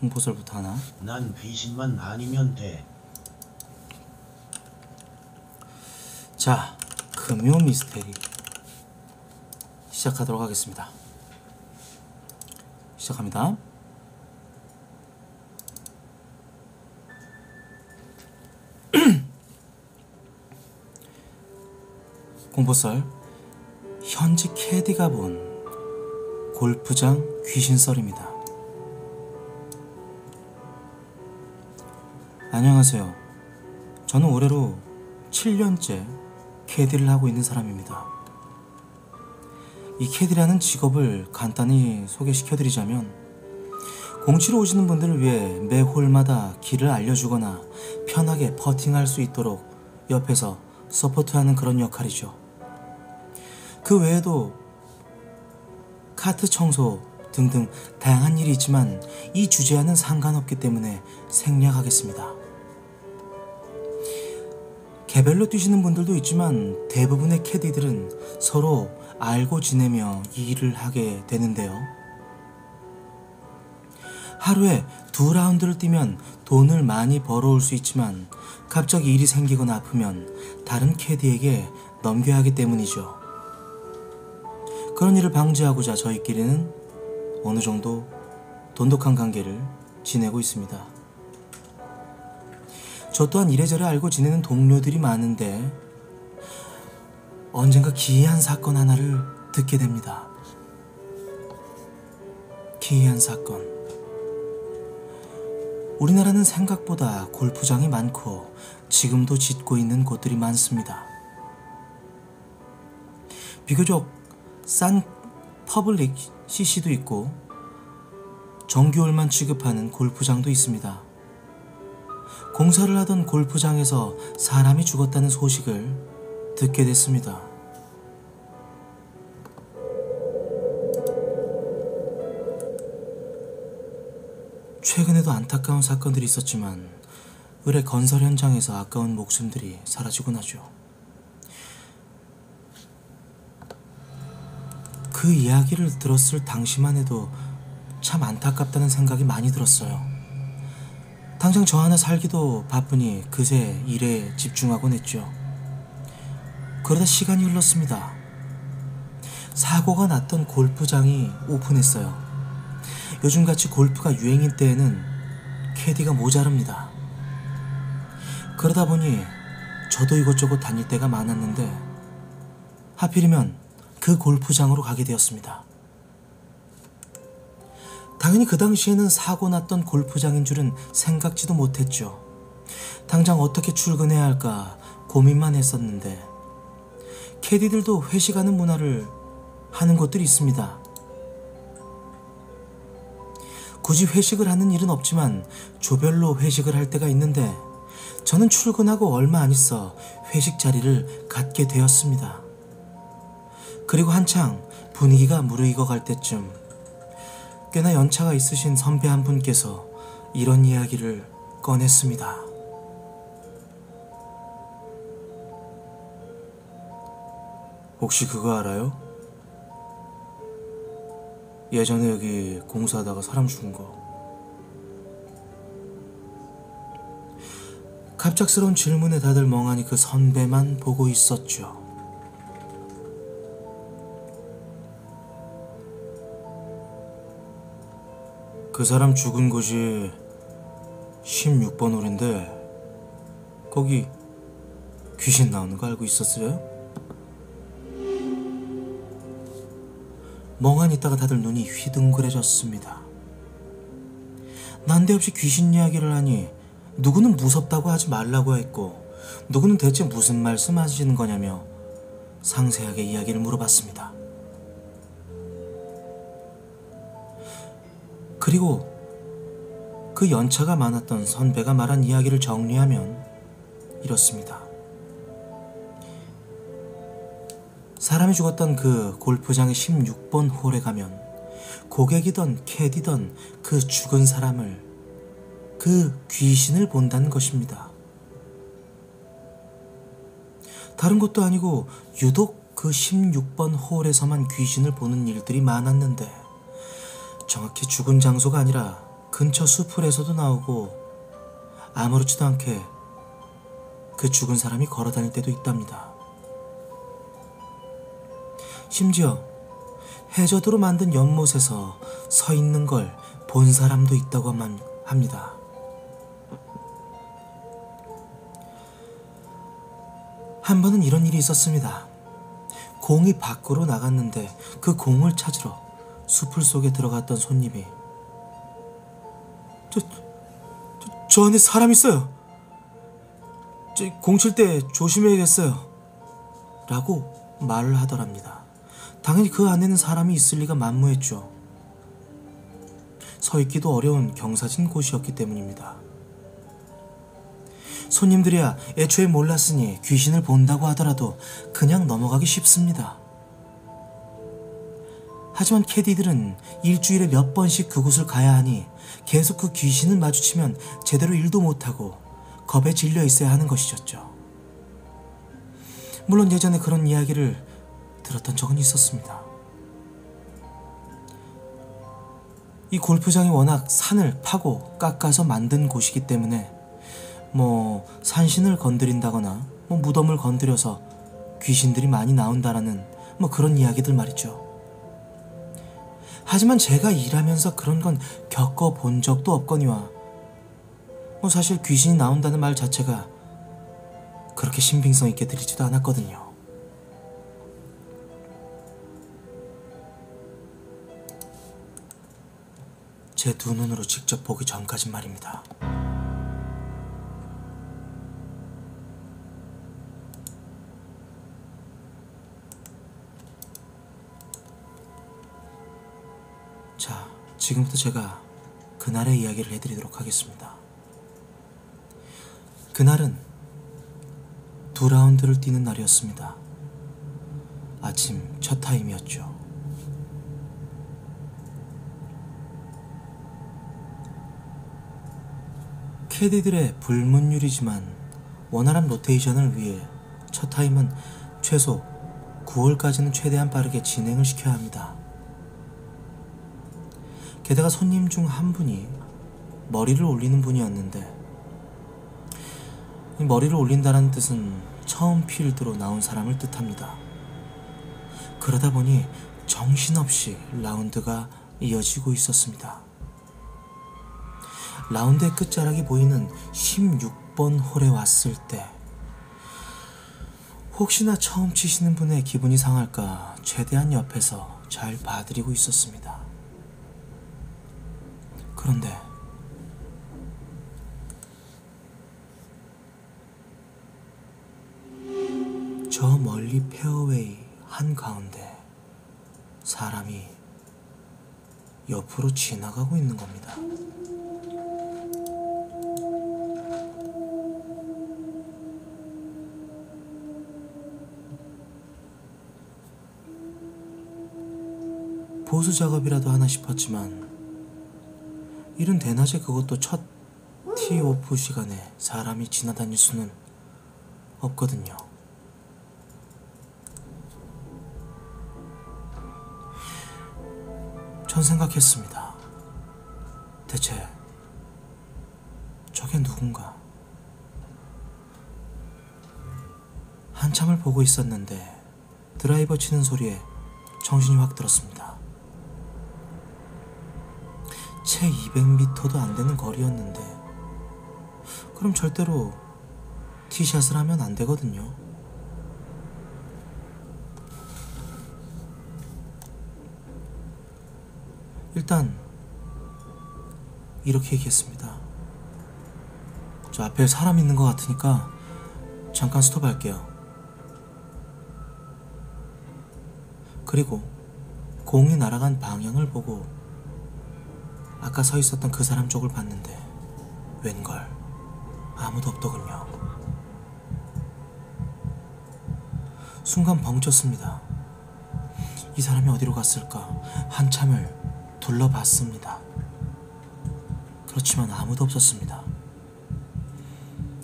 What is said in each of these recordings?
홍보설부터 하나. 난 귀신만 아니면 돼. 자, 금요 미스테리 시작하도록 하겠습니다. 시작합니다. 홍보설. 현지 캐디가 본 골프장 귀신설입니다. 안녕하세요. 저는 올해로 7년째 캐디를 하고 있는 사람입니다. 이 캐디라는 직업을 간단히 소개시켜드리자면, 공치로 오시는 분들을 위해 매 홀마다 길을 알려주거나 편하게 퍼팅할 수 있도록 옆에서 서포트하는 그런 역할이죠. 그 외에도 카트 청소 등등 다양한 일이 있지만 이 주제와는 상관없기 때문에 생략하겠습니다. 개별로 뛰시는 분들도 있지만 대부분의 캐디들은 서로 알고 지내며 일을 하게 되는데요. 하루에 2라운드를 뛰면 돈을 많이 벌어올 수 있지만 갑자기 일이 생기거나 아프면 다른 캐디에게 넘겨야 하기 때문이죠. 그런 일을 방지하고자 저희끼리는 어느 정도 돈독한 관계를 지내고 있습니다. 저 또한 이래저래 알고 지내는 동료들이 많은데 언젠가 기이한 사건 하나를 듣게 됩니다. 기이한 사건. 우리나라는 생각보다 골프장이 많고 지금도 짓고 있는 곳들이 많습니다. 비교적 싼 퍼블릭 CC도 있고 정규홀만 취급하는 골프장도 있습니다. 공사를 하던 골프장에서 사람이 죽었다는 소식을 듣게 됐습니다. 최근에도 안타까운 사건들이 있었지만 의뢰 건설 현장에서 아까운 목숨들이 사라지곤 하죠. 그 이야기를 들었을 당시만 해도 참 안타깝다는 생각이 많이 들었어요. 당장 저 하나 살기도 바쁘니 그새 일에 집중하곤 했죠. 그러다 시간이 흘렀습니다. 사고가 났던 골프장이 오픈했어요. 요즘같이 골프가 유행인 때에는 캐디가 모자릅니다. 그러다 보니 저도 이것저것 다닐 때가 많았는데 하필이면 그 골프장으로 가게 되었습니다. 당연히 그 당시에는 사고 났던 골프장인 줄은 생각지도 못했죠. 당장 어떻게 출근해야 할까 고민만 했었는데 캐디들도 회식하는 문화를 하는 곳들이 있습니다. 굳이 회식을 하는 일은 없지만 조별로 회식을 할 때가 있는데 저는 출근하고 얼마 안 있어 회식 자리를 갖게 되었습니다. 그리고 한창 분위기가 무르익어갈 때쯤 꽤나 연차가 있으신 선배 한 분께서 이런 이야기를 꺼냈습니다. 혹시 그거 알아요? 예전에 여기 공사하다가 사람 죽은 거. 갑작스러운 질문에 다들 멍하니 그 선배만 보고 있었죠. 그 사람 죽은 곳이 16번 홀인데 거기 귀신 나오는 거 알고 있었어요? 멍하니 있다가 다들 눈이 휘둥그레졌습니다. 난데없이 귀신 이야기를 하니 누구는 무섭다고 하지 말라고 했고 누구는 대체 무슨 말씀 하시는 거냐며 상세하게 이야기를 물어봤습니다. 그리고 그 연차가 많았던 선배가 말한 이야기를 정리하면 이렇습니다. 사람이 죽었던 그 골프장의 16번 홀에 가면 고객이던 캐디던 그 죽은 사람을, 그 귀신을 본다는 것입니다. 다른 것도 아니고 유독 그 16번 홀에서만 귀신을 보는 일들이 많았는데 정확히 죽은 장소가 아니라 근처 수풀에서도 나오고 아무렇지도 않게 그 죽은 사람이 걸어다닐 때도 있답니다. 심지어 해저드로 만든 연못에서 서 있는 걸 본 사람도 있다고 합니다. 한 번은 이런 일이 있었습니다. 공이 밖으로 나갔는데 그 공을 찾으러 수풀 속에 들어갔던 손님이 저 안에 사람 있어요. 저 공 칠 때 조심해야겠어요. 라고 말을 하더랍니다. 당연히 그 안에는 사람이 있을 리가 만무했죠. 서 있기도 어려운 경사진 곳이었기 때문입니다. 손님들이야 애초에 몰랐으니 귀신을 본다고 하더라도 그냥 넘어가기 쉽습니다. 하지만 캐디들은 일주일에 몇 번씩 그곳을 가야 하니 계속 그 귀신을 마주치면 제대로 일도 못하고 겁에 질려 있어야 하는 것이었죠. 물론 예전에 그런 이야기를 들었던 적은 있었습니다. 이 골프장이 워낙 산을 파고 깎아서 만든 곳이기 때문에 산신을 건드린다거나 무덤을 건드려서 귀신들이 많이 나온다라는 그런 이야기들 말이죠. 하지만 제가 일하면서 그런 건 겪어본 적도 없거니와 사실 귀신이 나온다는 말 자체가 그렇게 신빙성 있게 들리지도 않았거든요. 제 두 눈으로 직접 보기 전까진 말입니다. 자, 지금부터 제가 그날의 이야기를 해드리도록 하겠습니다. 그날은 2라운드를 뛰는 날이었습니다. 아침 첫 타임이었죠. 캐디들의 불문율이지만 원활한 로테이션을 위해 첫 타임은 최소 9홀까지는 최대한 빠르게 진행을 시켜야 합니다. 게다가 손님 중 한 분이 머리를 올리는 분이었는데 머리를 올린다는 뜻은 처음 필드로 나온 사람을 뜻합니다. 그러다 보니 정신없이 라운드가 이어지고 있었습니다. 라운드의 끝자락이 보이는 16번 홀에 왔을 때 혹시나 처음 치시는 분의 기분이 상할까 최대한 옆에서 잘 봐드리고 있었습니다. 그런데 저 멀리 페어웨이 한가운데 사람이 옆으로 지나가고 있는 겁니다. 보수 작업이라도 하나 싶었지만 이른 대낮에 그것도 첫 티오프 시간에 사람이 지나다닐 수는 없거든요. 전 생각했습니다. 대체 저게 누군가? 한참을 보고 있었는데 드라이버 치는 소리에 정신이 확 들었습니다. 채 200m도 안 되는 거리였는데 그럼 절대로 티샷을 하면 안 되거든요. 일단 이렇게 얘기했습니다. 저 앞에 사람 있는 것 같으니까 잠깐 스톱할게요. 그리고 공이 날아간 방향을 보고 아까 서 있었던 그 사람 쪽을 봤는데 웬걸 아무도 없더군요. 순간 벙쪘습니다. 이 사람이 어디로 갔을까 한참을 둘러봤습니다. 그렇지만 아무도 없었습니다.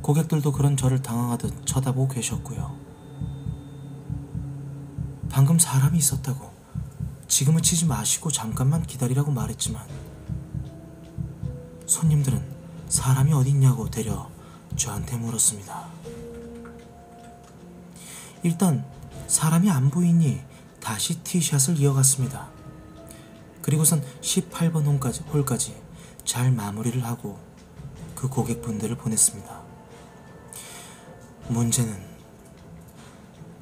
고객들도 그런 저를 당황하듯 쳐다보고 계셨고요. 방금 사람이 있었다고 지금은 치지 마시고 잠깐만 기다리라고 말했지만 손님들은 사람이 어딨냐고 되려 저한테 물었습니다. 일단 사람이 안 보이니 다시 티샷을 이어갔습니다. 그리고선 18번 홀까지 잘 마무리를 하고 그 고객분들을 보냈습니다. 문제는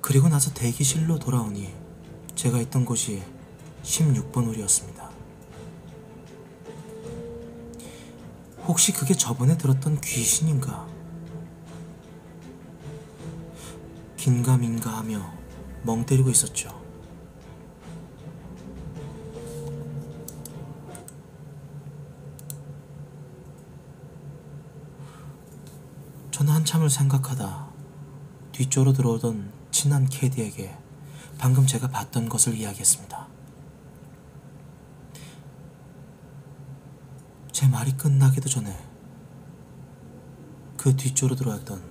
그리고 나서 대기실로 돌아오니 제가 있던 곳이 16번 홀이었습니다. 혹시 그게 저번에 들었던 귀신인가? 긴가민가 하며 멍때리고 있었죠. 저는 한참을 생각하다 뒤쪽으로 들어오던 친한 캐디에게 방금 제가 봤던 것을 이야기했습니다. 제 말이 끝나기도 전에 그 뒤쪽으로 들어왔던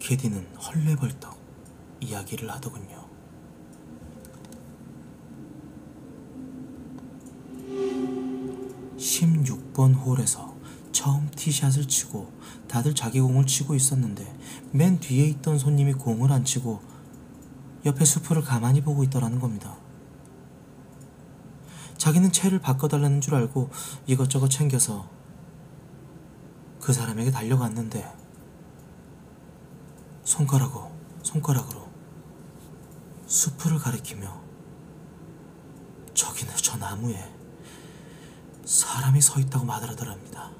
캐디는 헐레벌떡 이야기를 하더군요. " 16번 홀에서 처음 티샷을 치고 다들 자기 공을 치고 있었는데 맨 뒤에 있던 손님이 공을 안 치고 옆에 수프를 가만히 보고 있더라는 겁니다. 자기는 채를 바꿔달라는 줄 알고 이것저것 챙겨서 그 사람에게 달려갔는데 손가락으로 수프를 가리키며 저기는 저 나무에 사람이 서 있다고 말하더랍니다.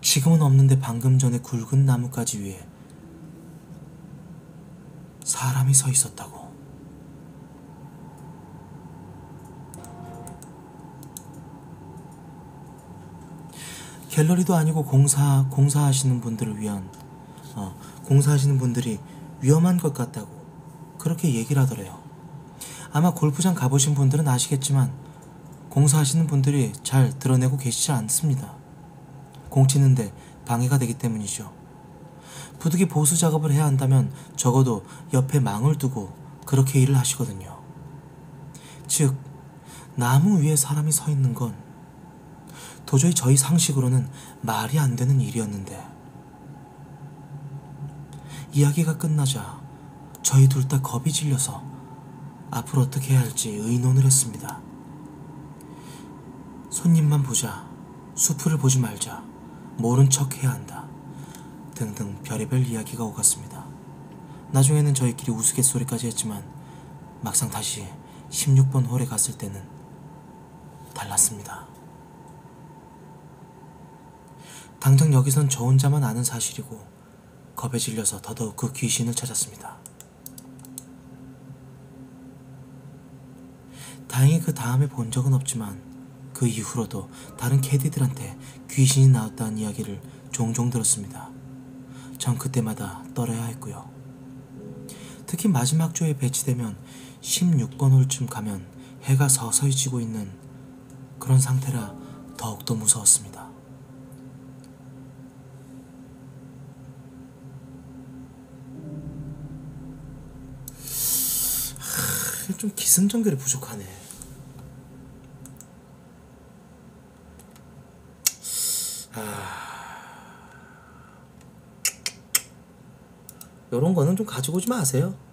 지금은 없는데 방금 전에 굵은 나뭇가지 위에 사람이 서 있었다고. 갤러리도 아니고 공사하시는 분들을 위한 공사하시는 분들이 위험한 것 같다고 그렇게 얘기를 하더래요. 아마 골프장 가보신 분들은 아시겠지만 공사하시는 분들이 잘 드러내고 계시지 않습니다. 공 치는데 방해가 되기 때문이죠. 부득이 보수 작업을 해야 한다면 적어도 옆에 망을 두고 그렇게 일을 하시거든요. 즉, 나무 위에 사람이 서 있는 건 도저히 저희 상식으로는 말이 안 되는 일이었는데 이야기가 끝나자 저희 둘 다 겁이 질려서 앞으로 어떻게 해야 할지 의논을 했습니다. 손님만 보자, 수프를 보지 말자, 모른 척 해야 한다 등등 별의별 이야기가 오갔습니다. 나중에는 저희끼리 우스갯소리까지 했지만 막상 다시 16번 홀에 갔을 때는 달랐습니다. 당장 여기선 저 혼자만 아는 사실이고 겁에 질려서 더더욱 그 귀신을 찾았습니다. 다행히 그 다음에 본 적은 없지만 그 이후로도 다른 캐디들한테 귀신이 나왔다는 이야기를 종종 들었습니다. 전 그때마다 떨어야 했고요. 특히 마지막 주에 배치되면 16번 홀쯤 가면 해가 서서히 지고 있는 그런 상태라 더욱더 무서웠습니다. 좀 기승전결이 부족하네. 요런 거는 좀 가지고 오지 마세요.